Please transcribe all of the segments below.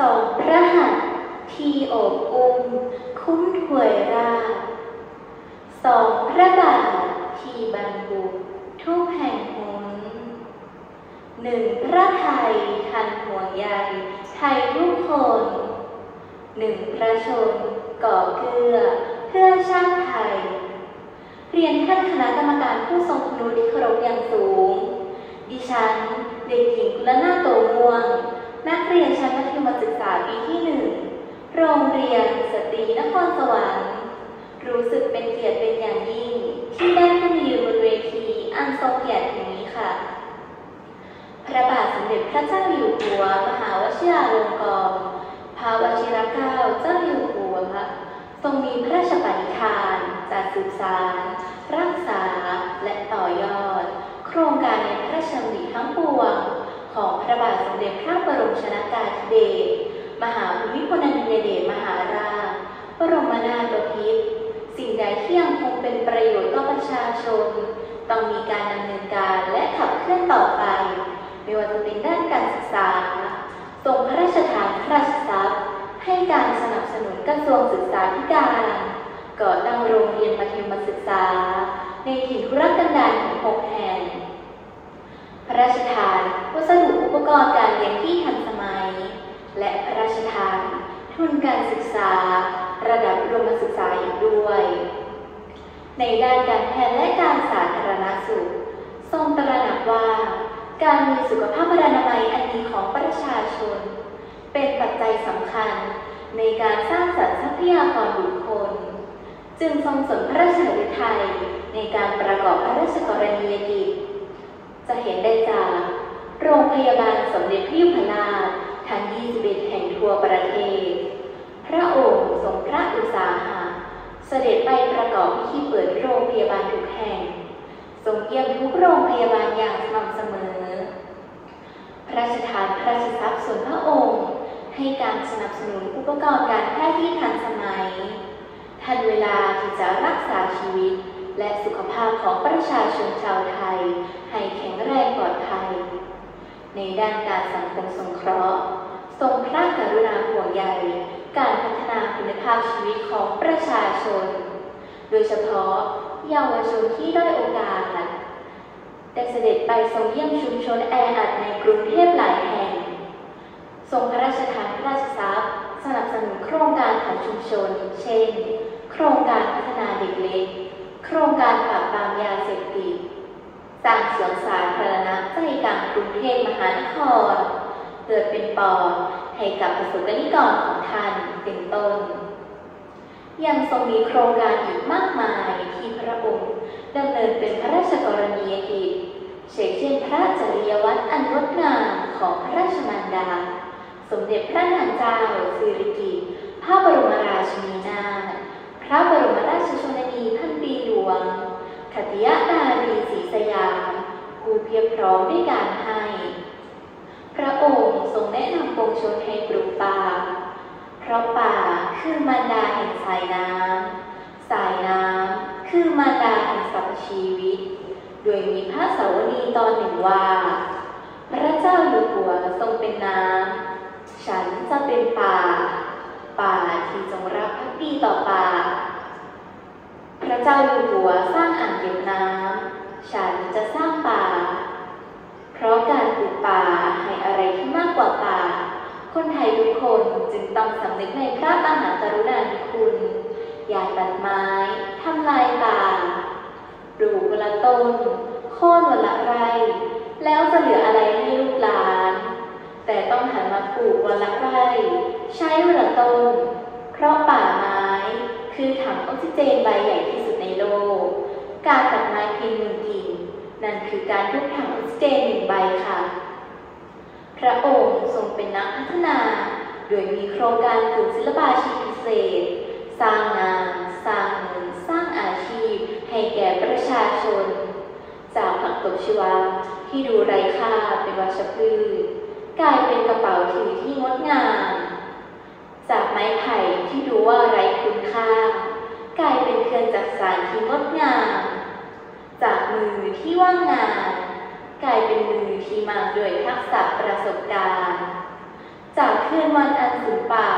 สองพระหัตถ์ทีโอบอุ้มคุ้มถวยราบสองพระบาททีบังบุกทุกแห่งหนหนึ่งพระไทยทันห่วงใยไทยทุกคนหนึ่งพระชนก่อเกื้อเพื่อชาติไทยเรียนท่านคณะกรรมการผู้ทรงคุณูปที่เคารพอย่างสูงดิฉันเด็กหญิงกุลนาถ โตม่วงนักเรียนชั้นมัธยมศึกษาปีที่1โรงเรียนสตรีนครสวรรค์รู้สึกเป็นเกียรติเป็นอย่างยิ่งที่ได้ขึ้นยืนบนเวทีอันทรงเกียรติแห่งนี้ค่ะพระบาทสมเด็จพระเจ้าอยู่หัวมหาวชิราลงกรณ์พระวชิรเกล้าเจ้าอยู่หัวทรงมีพระราชปณิธานจัดสืบสานรักษาและต่อยอดโครงการในพระราชดำริทั้งปวงของพระบาทสมเด็จพระบรมชนกาธิเดชมหาภูมิพลอดุลยเดชมหาราชบรมนาถบพิตรสิ่งใดที่ยังคงเป็นประโยชน์ต่อประชาชนต้องมีการดำเนินการและขับเคลื่อนต่อไปไม่ว่าจะเป็นด้านการศึกษาทรงพระราชทานพระราชทรัพย์ให้การสนับสนุนกระทรวงศึกษาธิการก่อตั้งโรงเรียนมัธยมศึกษาในถิ่นธุรกันดารถึง6แห่งพระราชทานวัสดุอุปกรณ์การเรียนที่ทันสมัยและพระราชทานทุนการศึกษาระดับอุดมศึกษาอีกด้วยในด้านการแพทย์และการสาธารณสุขทรงตระหนักว่าการมีสุขภาพอนามัยอันดีของประชาชนเป็นปัจจัยสำคัญในการสร้างสรรค์ทรัพยากรบุคคลจึงทรงสนพระราชฤทัยในการประกอบพระราชกรณียกิจจะเห็นได้จากโรงพยาบาลสมเด็จพระยุพราชทั้ง21แห่งทั่วประเทศพระองค์ทรงพระอุตสาหะเสด็จไปประกอบพิธีเปิดโรงพยาบาลทุกแห่งทรงเยี่ยมทุกโรงพยาบาลอย่างสม่ำเสมอพระราชทานพระราชทรัพย์ส่วนพระองค์ให้การสนับสนุนอุปกรณ์การแพทย์ที่ทันสมัยทันเวลาที่จะรักษาชีวิตและสุขภาพของประชาชนชาวไทยให้แข็งแรงปลอดภัยในด้านการสังคมสงเคราะห์ทรงพระกรุณาห่วงใยการพัฒนาคุณภาพชีวิตของประชาชนโดยเฉพาะเยาวชนที่ด้อยโอกาสได้เสด็จไปทรงเยี่ยมชุมชนแออัดในกรุงเทพหลายแห่งทรงพระราชทานพระราชทรัพย์สนับสนุนโครงการของชุมชนเช่นโครงการพัฒนาเด็กเล็กโครงการปราบปรามยาเสพติดสร้างสวนสาธารณะใจกลางกรุงเทพมหานครเกิดเป็นปอให้กับประสบการณ์นิกรของท่านเป็นต้นยังทรงมีโครงการอีกมากมายที่พระองค์ดำเนินเป็นพระราชกรณียกิจเช่นพระจริยวัตรอันงดงามของพระราชมารดาสมเด็จพระนางเจ้าสิริกิติ์พระบรมราชินีนาถพระบรมราชชนนีพันปีหลวงขติยนารีศรีสยามผู้เพียบพร้อมด้วยการให้พระองค์ทรงแนะนำปวงชนให้ปลูกป่าเพราะป่าคือมารดาแห่งสายน้ำสายน้ำคือมารดาแห่งสรรพชีวิตโดยมีพระสาวนีตอนหนึ่งว่าพระเจ้าอยู่หัวทรงเป็นน้ำฉันจะเป็นป่าป่าที่จงรักภักดีต่อป่าพระเจ้าอยู่หัวสร้างอ่างเก็บน้ำฉันจะสร้างป่าเพราะการปลูกป่าให้อะไรที่มากกว่าป่าคนไทยทุกคนจึงต้องสำนึกในพระมหากรุณาธิคุณอย่าตัดไม้ทำลายป่าปลูกวันละต้นโค่นวันละไร่แล้วจะเหลืออะไรให้ลูกหลานแต่ต้องหันมาปลูกวันละไร่ใช้วันละต้นเพราะป่าไม้คือถังออกซิเจนใบใหญ่ที่สุดในโลกการตัดไม้เพียงหนึ่งกิ่งนั่นคือการทุบถังออกซิเจนหนึ่งใบค่ะพระองค์ทรงเป็นนักพัฒนาโดยมีโครงการกลุ่มศิลปาชีพพิเศษสร้างงานสร้างเงินสร้างอาชีพให้แก่ประชาชนจากผักตบชวาที่ดูไร้ค่าเป็นวัชพืชกลายเป็นกระเป๋าถือที่งดงามจากไม้ไผ่ที่ดูว่าไร้คุณค่ากลายเป็นเครื่องจักสานที่งดงามจากมือที่ว่างงานกลายเป็นมือที่มาด้วยทักษะประสบการณ์จากเค คืนวันอันสูญเปล่า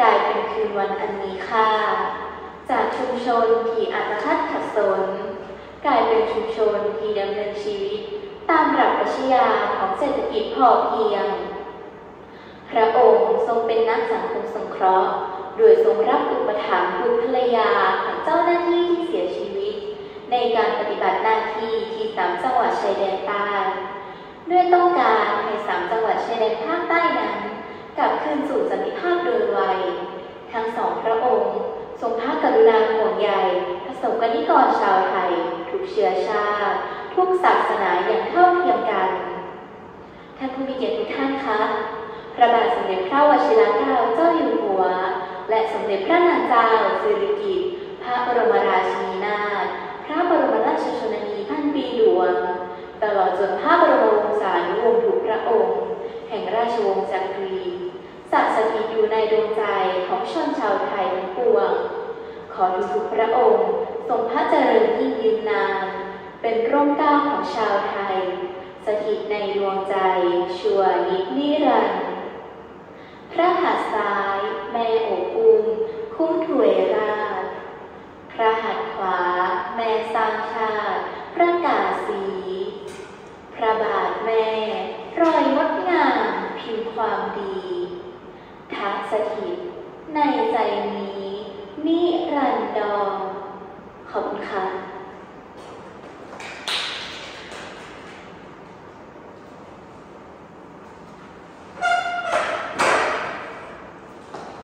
กลายเป็นคืนวันอันมีค่าจากชุมชนที่อาฆาตขัดสนกลายเป็นชุมชนที่ดำเนินชีวิตตามหลักปรัชญาของเศรษฐกิจพอเพียงพระองค์ทรงเป็นนักสังคมสงเคราะห์โดยทรงรับอุปถัมภ์บุตรภรรยาของเจ้าหน้าที่ที่เสียชีวิตในการปฏิบัติหน้าที่ที่สามจังหวัดชายแดนใต้ด้วยต้องการให้สามจังหวัดชายแดนภาคใต้นั้นกลับคืนสู่สันติภาพโดยไวทั้งสองพระองค์ทรงพระกรุณาห่วงใยพระสงฆ์นิกรชาวไทยทุกเชื้อชาติทุกศาสนาอย่างเท่าเทียมกันท่านผู้มีเกียรติทุกท่านคะพระบาทสมเด็จพระวชิรเกล้าเจ้าอยู่หัวและสมเด็จพระนางเจ้าสิริกิติ์พระบรมราชินีนาถพระบรมราชชนนีพันปีหลวงตลอดจนพระบรมวงศานุวงศ์ทุกพระองค์แห่งราชวงศ์จักรีสักสถิตอยู่ในดวงใจของชนชาวไทยทั้งปวงขอทุกพระองค์ทรงพระเจริญยิ่งยืนนานเป็นร่มเกล้าของชาวไทยสถิตในดวงใจชั่วนิรันดร์พระหัตถ์ซ้ายแม่โอปุมคุ้มถวยราชพระหัตถ์ขวาแม่สร้างชาติพระกาสีพระบาทแม่รอยงดงามพิมพ์ความดีทักสถิตในใจนี้นิรันดรขอบคุณค่ะ